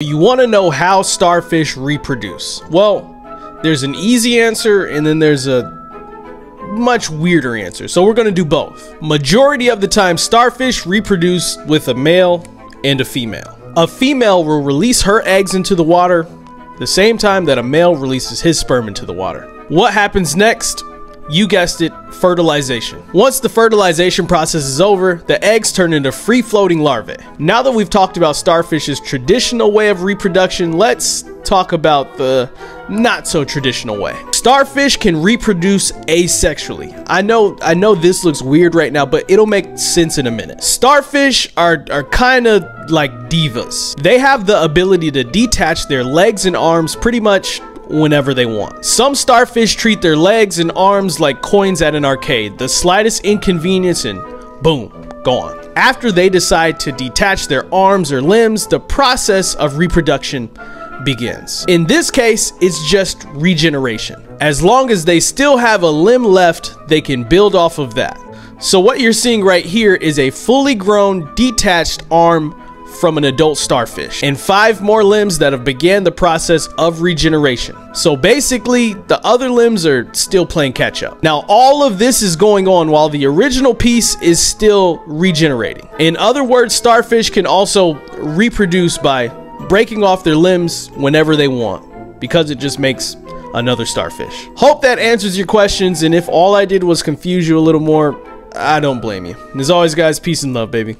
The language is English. You want to know how starfish reproduce? Well, there's an easy answer and then there's a much weirder answer. So we're going to do both. Majority of the time, starfish reproduce with a male and a female. A female will release her eggs into the water the same time that a male releases his sperm into the water. What happens next? You guessed it, fertilization. Once the fertilization process is over, the eggs turn into free-floating larvae. Now that we've talked about starfish's traditional way of reproduction, let's talk about the not so traditional way. Starfish can reproduce asexually. I know this looks weird right now, but it'll make sense in a minute. Starfish are kind of like divas. They have the ability to detach their legs and arms pretty much whenever they want. Some starfish treat their legs and arms like coins at an arcade. The slightest inconvenience and boom, gone. After they decide to detach their arms or limbs, the process of reproduction begins. In this case, it's just regeneration. As long as they still have a limb left, they can build off of that. So what you're seeing right here is a fully grown detached arm from an adult starfish and 5 more limbs that have began the process of regeneration. So basically the other limbs are still playing catch up. Now all of this is going on while the original piece is still regenerating. In other words, starfish can also reproduce by breaking off their limbs whenever they want because it just makes another starfish. Hope that answers your questions, and if all I did was confuse you a little more, I don't blame you. And as always guys, peace and love, baby.